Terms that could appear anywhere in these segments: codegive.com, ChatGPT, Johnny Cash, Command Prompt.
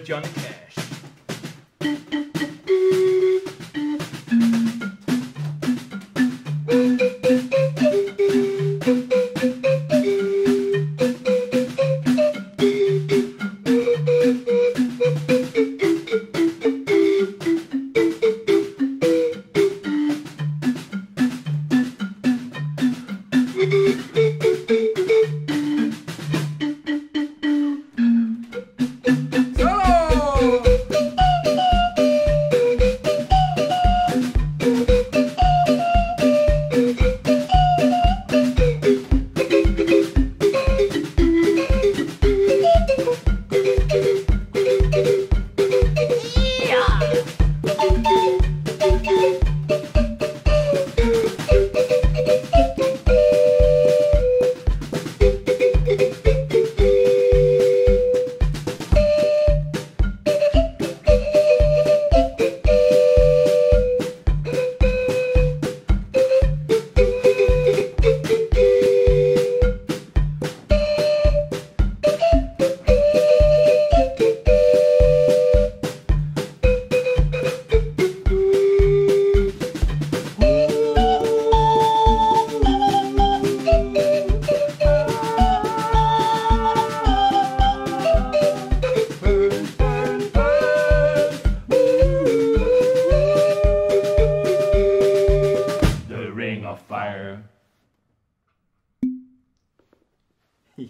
of Johnny Cash.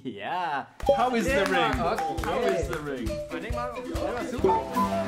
Yeah. How is the ring? How is the ring?